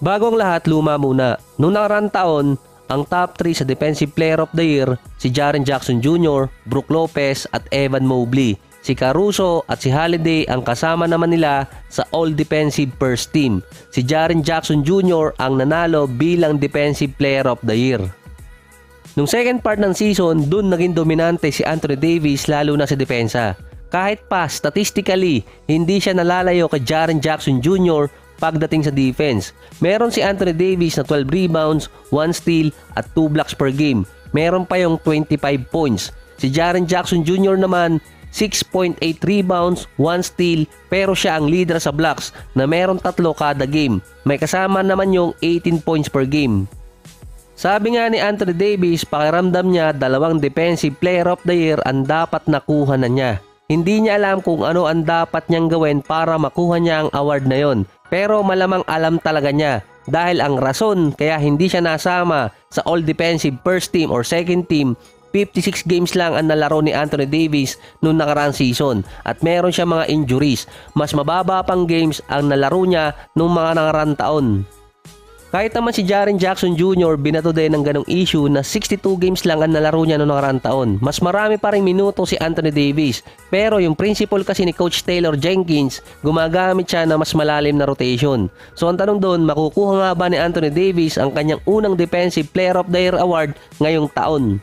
Bago ang lahat, luma muna. Noong nakarang taon, ang top 3 sa Defensive Player of the Year, si Jaren Jackson Jr., Brook Lopez at Evan Mobley. Si Caruso at si Holiday ang kasama naman nila sa All-Defensive First Team. Si Jaren Jackson Jr. ang nanalo bilang Defensive Player of the Year. Nung second part ng season, dun naging dominante si Anthony Davis lalo na sa depensa. Kahit pa statistically, hindi siya nalalayo kay Jaren Jackson Jr. pagdating sa defense. Meron si Anthony Davis na 12 rebounds, 1 steal at 2 blocks per game. Meron pa yung 25 points. Si Jaren Jackson Jr. naman, 6.8 rebounds, 1 steal, pero siya ang leader sa blocks na meron 3 kada game. May kasama naman yung 18 points per game. Sabi nga ni Anthony Davis, pakiramdam niya dalawang Defensive Player of the Year ang dapat nakuha na niya. Hindi niya alam kung ano ang dapat niyang gawin para makuha niya ang award na yon. Pero malamang alam talaga niya dahil ang rason kaya hindi siya nasama sa All-Defensive First Team or Second Team, 56 games lang ang nalaro ni Anthony Davis noong nakaraang season at meron siya mga injuries. Mas mababa pang games ang nalaro niya noong mga nakaraang taon. Kahit naman si Jaren Jackson Jr. binato din ng ganong issue na 62 games lang ang nalaro niya noong nakaraang taon. Mas marami pa ring minuto si Anthony Davis, pero yung principle kasi ni Coach Taylor Jenkins, gumagamit siya na mas malalim na rotation. So ang tanong doon, makukuha nga ba ni Anthony Davis ang kanyang unang Defensive Player of the Year award ngayong taon?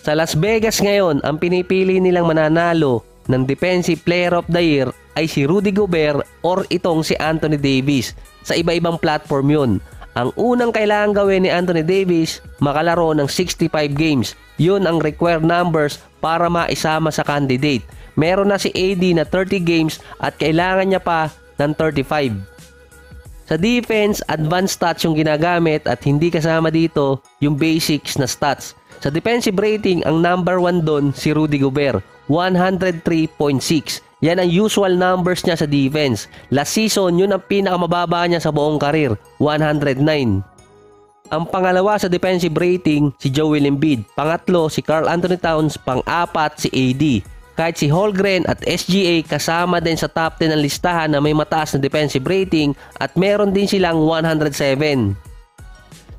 Sa Las Vegas ngayon, ang pinipili nilang mananalo ng Defensive Player of the Year ay si Rudy Gobert or itong si Anthony Davis. Sa iba-ibang platform yun. Ang unang kailangan gawin ni Anthony Davis, makalaro ng 65 games. Yun ang required numbers para maisama sa candidate. Meron na si AD na 30 games at kailangan niya pa ng 35. Sa defense, advanced stats yung ginagamit at hindi kasama dito yung basics na stats. Sa defensive rating, ang number 1 doon si Rudy Gobert, 103.6. Yan ang usual numbers niya sa defense. Last season, yun ang pinakamababa niya sa buong karir, 109. Ang pangalawa sa defensive rating, si Joel Embiid. Pangatlo, si Karl-Anthony Towns. Pang-apat, si AD. Kahit si Holmgren at SGA kasama din sa top 10 ng listahan na may mataas na defensive rating at meron din silang 107.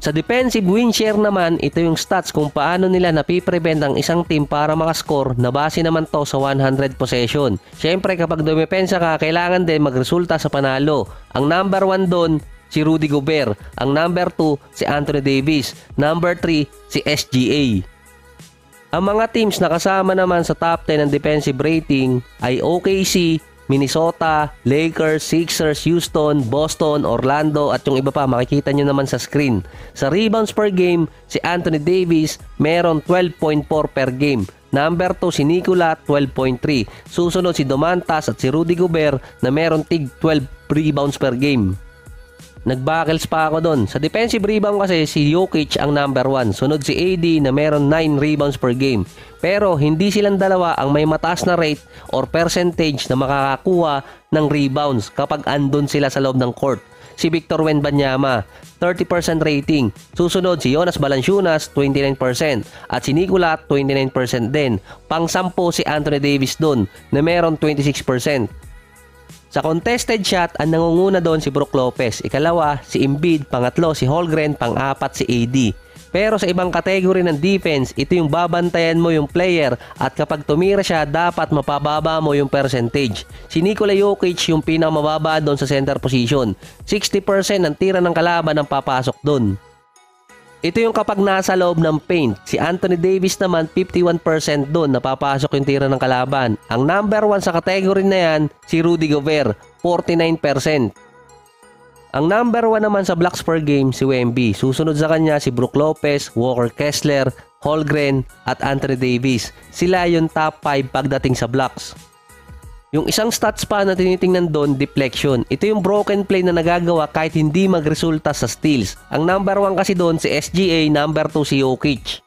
Sa defensive win share naman, ito yung stats kung paano nila napiprevent ang isang team para makascore na base naman to sa 100 possession. Siyempre kapag dumepensa ka, kailangan din magresulta sa panalo. Ang number 1 doon, si Rudy Gobert. Ang number 2, si Anthony Davis. Number 3, si SGA. Ang mga teams na kasama naman sa top 10 ng defensive rating ay OKC, Minnesota, Lakers, Sixers, Houston, Boston, Orlando at yung iba pa makikita nyo naman sa screen. Sa rebounds per game, si Anthony Davis meron 12.4 per game. Number 2 si Nikola, 12.3. Susunod si Domantas at si Rudy Gobert na meron tig 12 rebounds per game. Nagbuckles pa ako doon. Sa defensive rebound kasi si Jokic ang number 1. Sunod si AD na meron 9 rebounds per game. Pero hindi silang dalawa ang may mataas na rate or percentage na makakakuha ng rebounds kapag andun sila sa loob ng court. Si Victor Wembanyama, 30% rating. Susunod si Jonas Valančiūnas, 29%. At si Nikola, 29% din. Pang-sampo si Anthony Davis doon na meron 26%. Sa contested shot, ang nangunguna doon si Brook Lopez, ikalawa si Embiid, pangatlo si Holmgren, pang-apat si AD. Pero sa ibang kategory ng defense, ito yung babantayan mo yung player at kapag tumira siya, dapat mapababa mo yung percentage. Si Nikola Jokic yung pinakamababa doon sa center position, 60% ng tira ng kalaban ang papasok doon. Ito yung kapag nasa loob ng paint. Si Anthony Davis naman 51% doon napapasok yung tira ng kalaban. Ang number 1 sa category na yan, si Rudy Gobert, 49%. Ang number 1 naman sa blocks per game, si Wemby. Susunod sa kanya si Brook Lopez, Walker Kessler, Holmgren at Anthony Davis. Sila yung top 5 pagdating sa blocks. Yung isang stats pa na tinitingnan doon, deflection. Ito yung broken play na nagagawa kahit hindi magresulta sa steals. Ang number 1 kasi doon si SGA, number 2 si Jokic.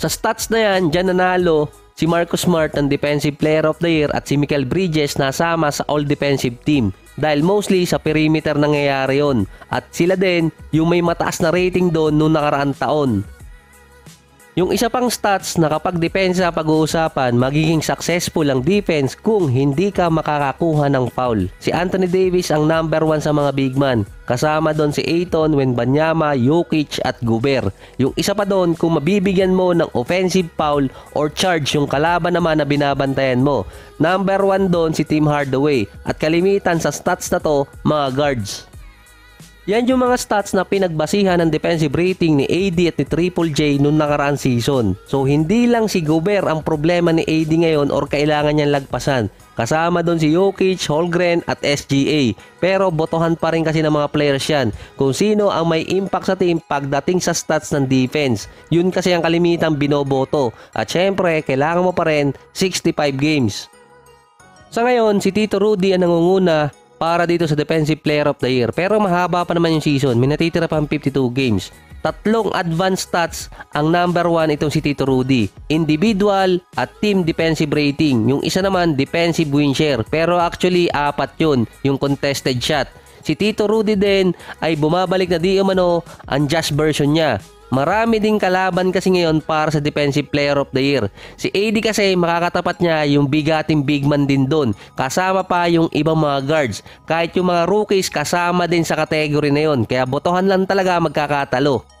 Sa stats na yan, dyan nanalo si Marcus Smart ng Defensive Player of the Year at si Michael Bridges nasama sa All-Defensive Team. Dahil mostly sa perimeter nangyayari yon. At sila din yung may mataas na rating doon noong nakaraang taon. Yung isa pang stats na kapag depensa pag-uusapan, magiging successful ang defense kung hindi ka makakakuha ng foul. Si Anthony Davis ang number 1 sa mga big man. Kasama doon si Aiton, Wembanyama, Jokic at Gobert. Yung isa pa doon kung mabibigyan mo ng offensive foul or charge yung kalaban naman na binabantayan mo. Number 1 doon si Tim Hardaway. At kalimitan sa stats na to, mga guards. Yan yung mga stats na pinagbasihan ng defensive rating ni AD at ni Triple J noong nakaraang season. So hindi lang si Gobert ang problema ni AD ngayon or kailangan niyang lagpasan. Kasama doon si Jokic, Holmgren at SGA. Pero botohan pa rin kasi ng mga players yan kung sino ang may impact sa team pagdating sa stats ng defense. Yun kasi ang kalimitang binoboto. At syempre, kailangan mo pa rin 65 games. Sa ngayon, si Tito Rudy ang nangunguna para dito sa Defensive Player of the Year. Pero mahaba pa naman yung season. May natitira pa ang 52 games. Tatlong advanced stats ang number 1 itong si Tito Rudy. Individual at team defensive rating. Yung isa naman, defensive win share. Pero actually, 4 yun. Yung contested shot. Si Tito Rudy din ay bumabalik na di umano ang just version niya. Marami ding kalaban kasi ngayon para sa Defensive Player of the Year. Si AD kasi makakatapat niya yung bigating big man din doon. Kasama pa yung ibang mga guards. Kahit yung mga rookies kasama din sa kategory na yun. Kaya botohan lang talaga magkakatalo.